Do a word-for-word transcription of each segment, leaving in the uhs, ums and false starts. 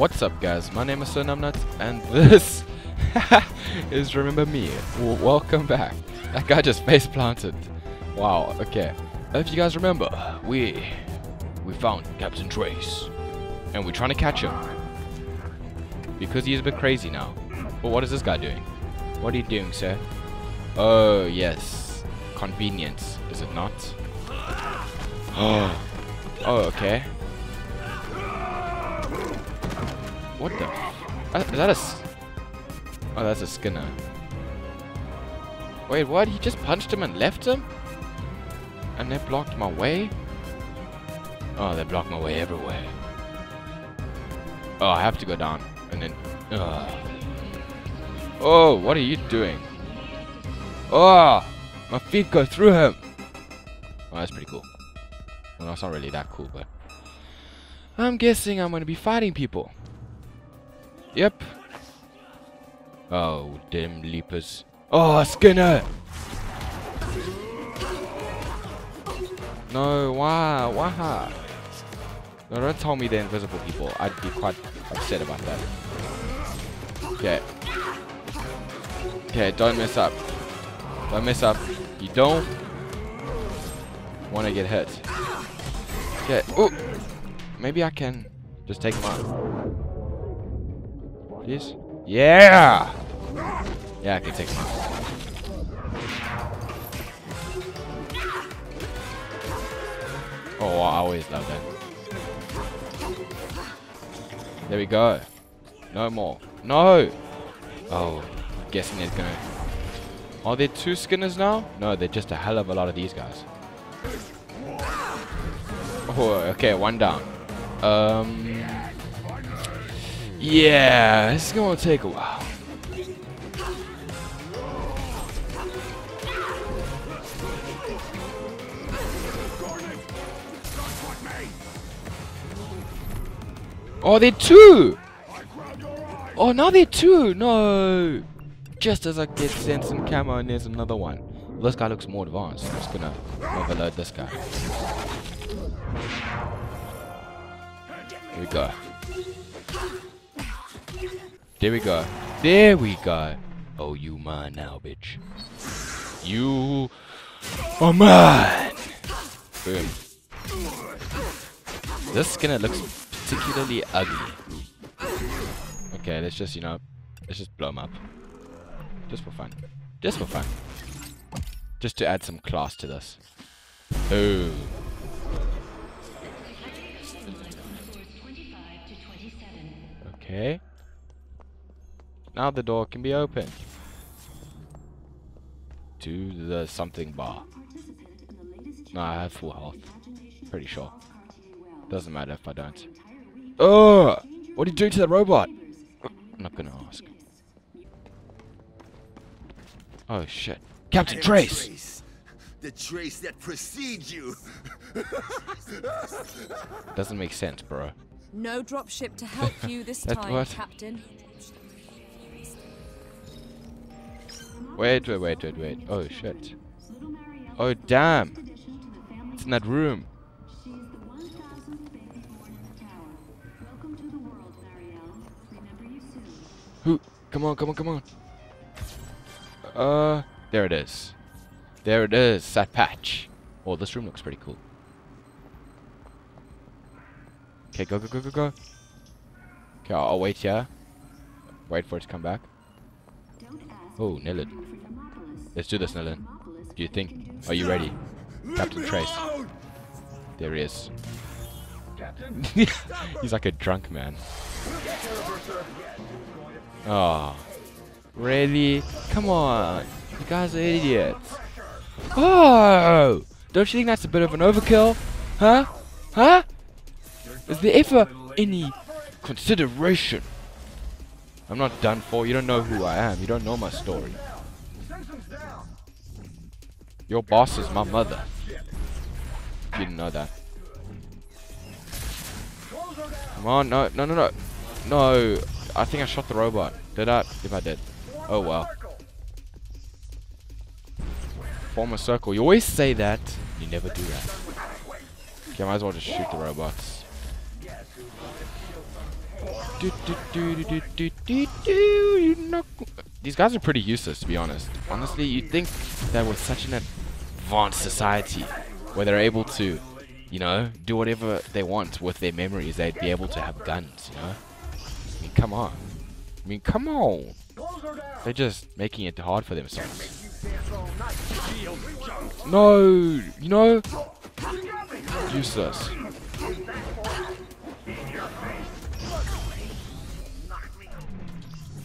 What's up, guys? My name is Sensen Dos, and this is Remember Me. W welcome back. That guy just face planted. Wow. Okay. If you guys remember, we we found Captain Trace, and we're trying to catch him because he's a bit crazy now. But what is this guy doing? What are you doing, sir? Oh yes, convenience, is it not? Oh. Oh. Okay. What the? F is that a? S oh, that's a Skinner. Wait, what? He just punched him and left him? And they blocked my way? Oh, they blocked my way everywhere. Oh, I have to go down. And then. Uh. Oh, what are you doing? Oh, my feet go through him. Oh, that's pretty cool. Well, that's not really that cool, but I'm guessing I'm gonna be fighting people. Yep. Oh, damn leapers. Oh, Skinner! No, why? Why? No, don't tell me they're invisible people. I'd be quite upset about that. Okay. Okay, don't mess up. Don't mess up. You don't want to get hit. Okay. Oh! Maybe I can just take them out. Please? Yeah! Yeah, I can take him out. Oh, I always love that. There we go. No more. No! Oh, I'm guessing there's gonna... Are there two Skinners now? No, they're just a hell of a lot of these guys. Oh, okay, one down. Um... Yeah, this is gonna take a while. Oh, they're two! Oh, now they're two! No! Just as I get sense and camera, and there's another one. This guy looks more advanced. I'm just gonna overload this guy. Here we go. There we go. There we go. Oh, you mine now, bitch. You are mine. Boom. This Skinner looks particularly ugly. Okay, let's just, you know, let's just blow him up. Just for fun. Just for fun. Just to add some class to this. Ooh. Okay. Now the door can be opened to the something bar. No, I have full health. Pretty sure. Doesn't matter if I don't. Oh, what are you doing to that robot? I'm not gonna ask. Oh shit, Captain Trace. Trace! The trace that precedes you. Doesn't make sense, bro. No dropship to help you this time, what? Captain. Wait, wait, wait, wait, wait. Oh, shit. Oh, damn. It's in that room. Who? Come on, come on, come on. Uh, there it is. There it is, that patch. Oh, this room looks pretty cool. Okay, go, go, go, go, go. Okay, I'll wait here. Wait for it to come back. Oh, Nilin. Let's do this, Nilin. Do you think? Are you ready? Captain Trace. There he is. He's like a drunk man. Oh. Really? Come on. You guys are idiots. Oh! Don't you think that's a bit of an overkill? Huh? Huh? Is there ever any consideration? I'm not done for. You don't know who I am. You don't know my story. Your boss is my mother. You didn't know that. Come on. No, no, no, no. No. I think I shot the robot. Did I? If I did. Oh, well. Form a circle. You always say that. You never do that. Okay, I might as well just shoot the robots. Do, do, do, do, do, do, do, you knock. These guys are pretty useless, to be honest. Honestly, you'd think that with such an advanced society, where they're able to, you know, do whatever they want with their memories, they'd be able to have guns, you know? I mean, come on. I mean, come on. They're just making it hard for themselves. No, you know, useless.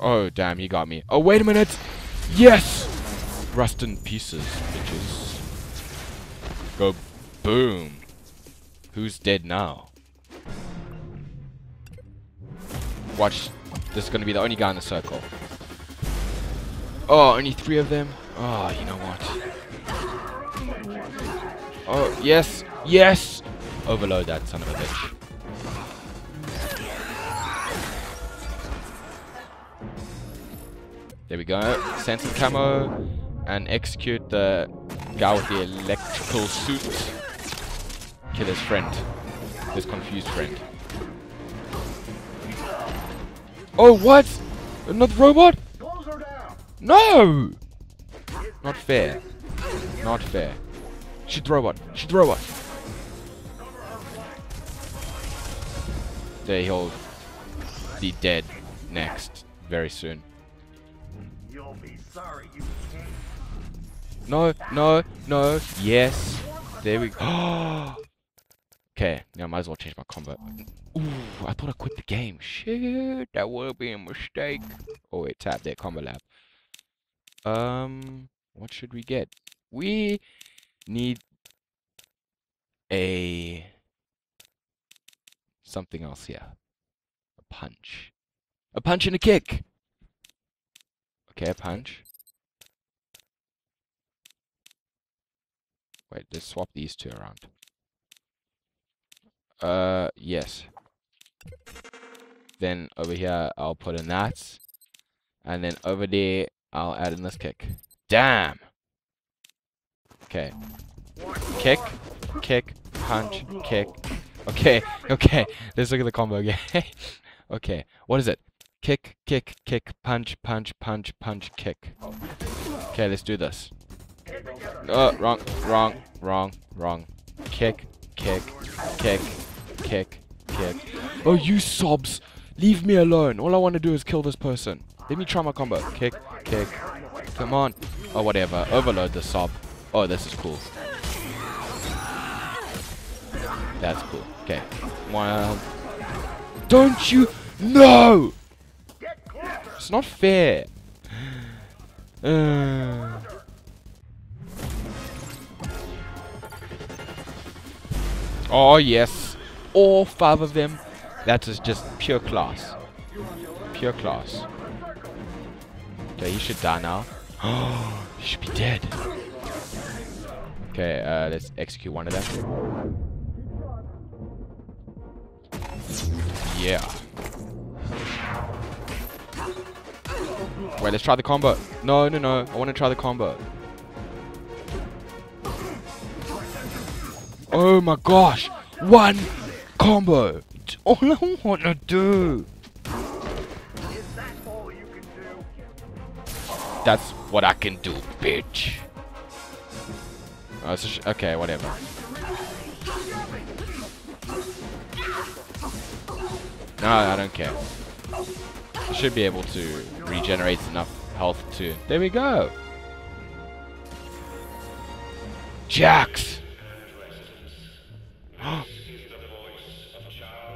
Oh, damn, he got me. Oh, wait a minute. Yes! Rust in pieces, bitches. Go boom. Who's dead now? Watch. This is going to be the only guy in the circle. Oh, only three of them? Oh, you know what? Oh, yes. Yes! Overload that son of a bitch. There we go. Send some camo and execute the guy with the electrical suit. Kill his friend. His confused friend. Oh, what? Another robot? No! Not fair. Not fair. Shoot the robot. Shoot the robot. They hold the dead next. Very soon. No, no, no, yes. There we go. Okay, now I might as well change my combo. Ooh, I thought I quit the game. Shit, that would have been a mistake. Oh, wait, tap there, combo lab. Um, what should we get? We need a... something else here. A punch. A punch and a kick! Okay, a punch. Wait, let's swap these two around. Uh, yes. Then over here, I'll put in that. And then over there, I'll add in this kick. Damn! Okay. Kick, kick, punch, kick. Okay, okay. Let's look at the combo again. Okay, what is it? Kick, kick, kick, punch, punch, punch, punch, kick. Okay, let's do this. Oh, wrong, wrong, wrong, wrong. Kick, kick, kick, kick, kick. Oh, you sobs! Leave me alone. All I want to do is kill this person. Let me try my combo. Kick, kick. Come on. Oh, whatever. Overload the sob. Oh, this is cool. That's cool. Okay. Wow. Don't you... No! It's not fair. Uh. Oh, yes. All five of them. That is just pure class. Pure class. Okay, he should die now. Oh, he should be dead. Okay, uh, let's execute one of them. Yeah. Wait, let's try the combo. No, no, no. I want to try the combo. Oh my gosh. One combo. It's all I want to do. That's what I can do, bitch. Oh, it's a sh okay, whatever. No, I don't care. I should be able to regenerate enough health to... There we go! Jax!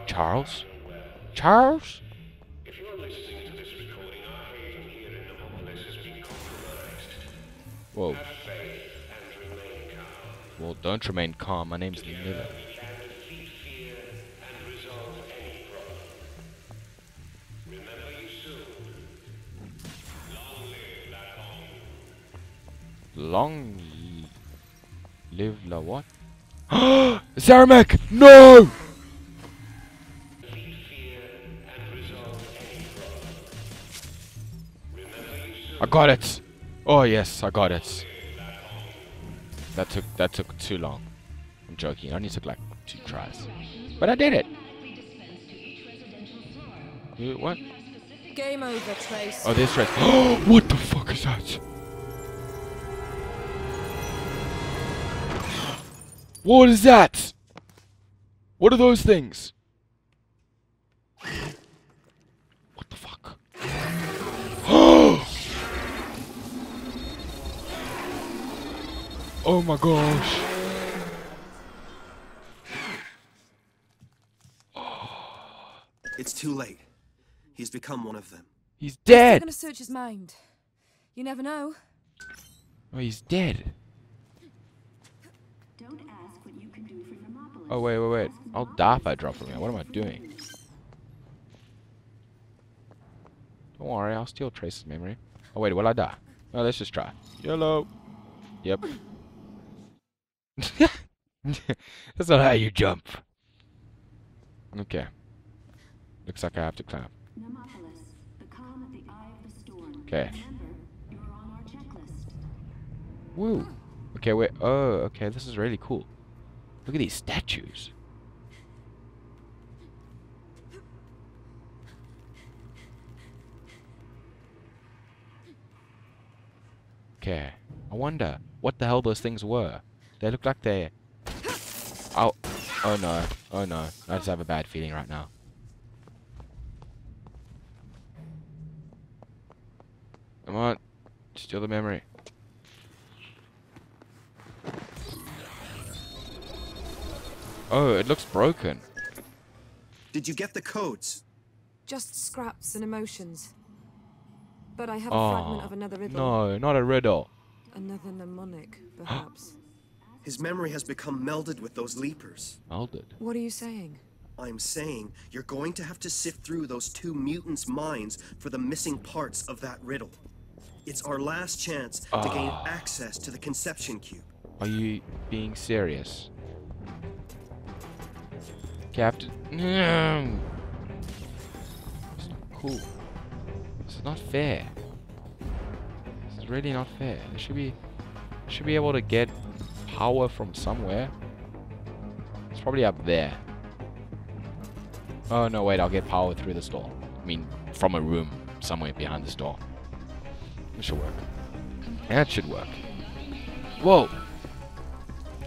Charles? Charles? Whoa. Well, don't remain calm. My name's Nilin. Long live la what? Zaramek! No! I got it! Oh yes, I got it. That took that took too long. I'm joking, I only took like two tries. But I did it! Wait, what? Game over, Trace. Oh, this Trace. Oh, what the fuck is that? What is that? What are those things? What the fuck? Oh! Oh my gosh. Oh. It's too late. He's become one of them. He's dead. I'm gonna search his mind. You never know. Oh, he's dead. Don't ask what you can do for Hermopolis. Oh wait, wait, wait. I'll die if I drop from here. What am I doing? Don't worry, I'll steal Trace's memory. Oh wait, will I die? Oh, let's just try. YOLO. Yep. That's not how you jump. Okay. Looks like I have to climb. Okay. Woo. Okay, wait. Oh, okay. This is really cool. Look at these statues. Okay. I wonder what the hell those things were. They look like they... Oh. Oh, no. Oh, no. I just have a bad feeling right now. Come on. Steal the memory. Oh, it looks broken. Did you get the codes? Just scraps and emotions. But I have oh, a fragment of another riddle. No, not a riddle. Another mnemonic, perhaps. His memory has become melded with those leapers. Melded? What are you saying? I'm saying you're going to have to sift through those two mutants' minds for the missing parts of that riddle. It's our last chance oh. to gain access to the Conception Cube. Are you being serious? Captain... It's not cool. This is not fair. This is really not fair. They should be... should be able to get power from somewhere. It's probably up there. Oh, no, wait. I'll get power through this door. I mean, from a room somewhere behind this door. It should work. That should work. Whoa!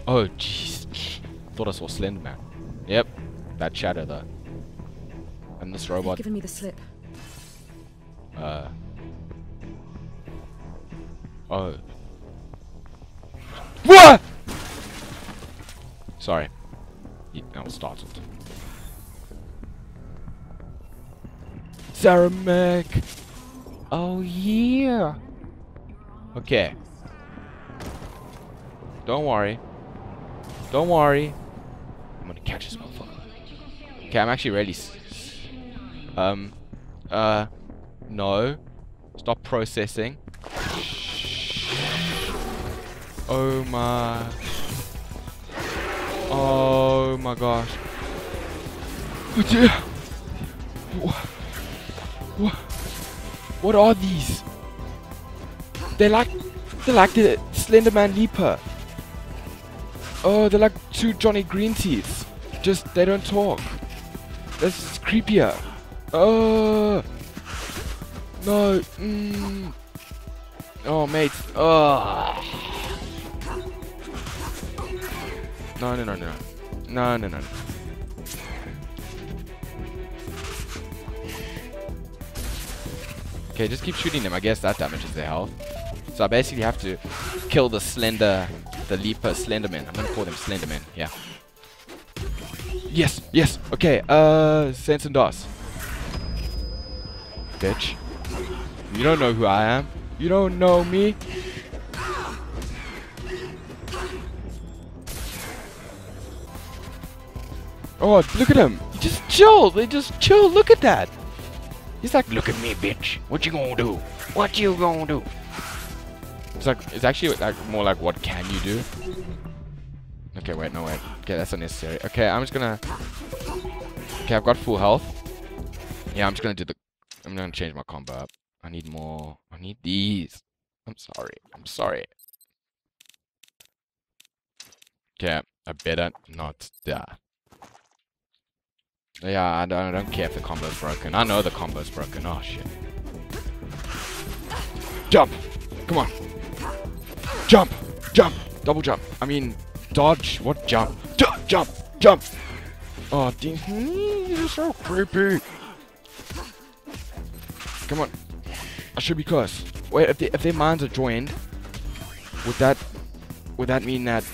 Oh, jeez. Thought I saw Slender Man. Yep. That shadow, though. And this robot... They've given me the slip. Uh... Oh. What?! Sorry. I was startled. Zaramek! Oh, yeah! Okay. Don't worry. Don't worry. I'm gonna catch this motherfucker. Okay, I'm actually really... S um... Uh... No. Stop processing. Oh my... Oh my gosh. What? What are these? They're like... They're like the Slenderman Leaper. Oh, they're like two Johnny Green Teeth. Just, they don't talk. This is creepier. Oh... No. Mm. Oh, mate. Oh. No, no, no, no. No, no, no. Okay, just keep shooting them. I guess that damages their health. So I basically have to kill the Slender... The Leaper Slenderman. I'm gonna call them Slenderman. Yeah. Yes, yes. Okay, uh... Sensen Dos. Bitch. You don't know who I am. You don't know me. Oh, look at him. He just chilled. They just chill. Look at that. He's like, look at me, bitch. What you gonna do? What you gonna do? It's like, it's actually like more like, what can you do? Okay, wait, no, wait. Okay, that's unnecessary. Okay, I'm just gonna... Okay, I've got full health. Yeah, I'm just gonna do the... I'm gonna change my combo up. I need more. I need these. I'm sorry. I'm sorry. Okay, I better not die. Yeah, I don't, I don't care if the combo's broken. I know the combo's broken. Oh, shit. Jump! Come on! Jump! Jump! Double jump! I mean, dodge! What jump? Jump! Jump! Jump! Oh, you're so creepy! Come on! I should be close. Wait, if, they, if their minds are joined, would that would that mean that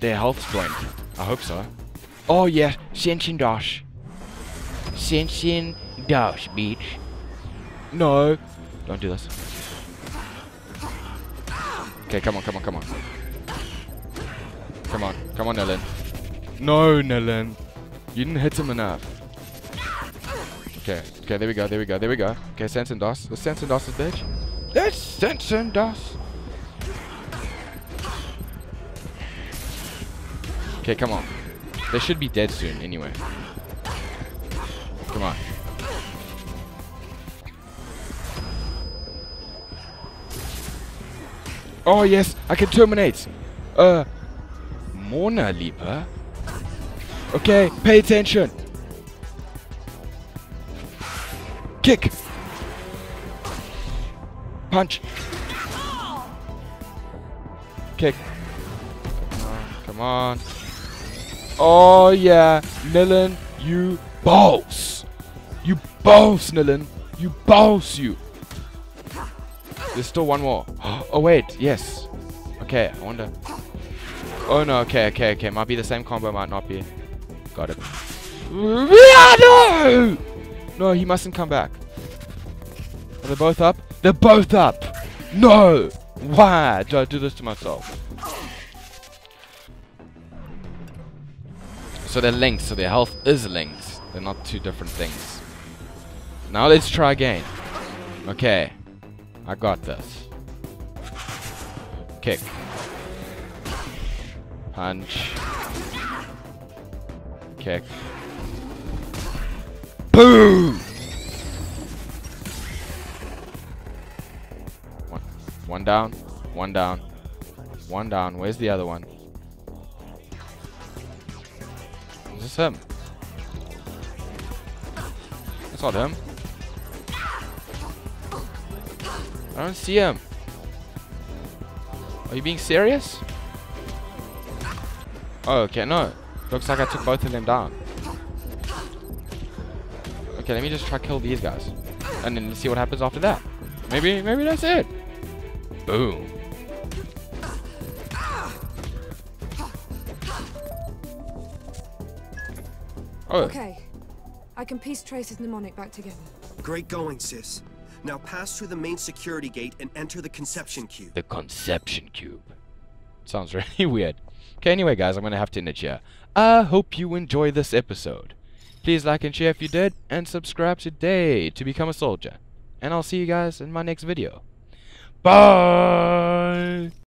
their health's joined? I hope so. Oh yeah, Sensen Dos. Sensen Dos, bitch. No, don't do this. Okay, come on, come on, come on, come on, come on, Nilin. No, Nilin, you didn't hit him enough. Okay, okay, there we go, there we go, there we go. Okay, Sensen Dos. Let's Sensen Dos this bitch. Let's Sensen Dos. Okay, come on. They should be dead soon, anyway. Come on. Oh yes, I can terminate. Uh, Mourner Leaper. Okay, pay attention. Kick. Punch. Kick. Come on. Oh yeah, Nilin, you boss. You boss, Nilin. You boss, you. There's still one more. Oh wait, yes. Okay, I wonder. Oh no, okay, okay, okay. Might be the same combo, might not be. Got it. No! No, he mustn't come back. Are they both up? They're both up! No! Why do I do this to myself? So they're linked, so their health is linked. They're not two different things. Now let's try again. Okay. I got this. Kick. Punch. Kick. Boom! One, one down. One down. One down. Where's the other one? Is this him? That's not him. I don't see him. Are you being serious? Oh, okay, no. Looks like I took both of them down. Okay, let me just try kill these guys. And then see what happens after that. Maybe, maybe that's it. Boom. Oh. Okay, I can piece Trace's mnemonic back together. Great going, sis. Now pass through the main security gate and enter the Conception Cube. The Conception Cube. Sounds really weird. Okay, anyway, guys, I'm going to have to end it here. I hope you enjoy this episode. Please like and share if you did, and subscribe today to become a soldier. And I'll see you guys in my next video. Bye!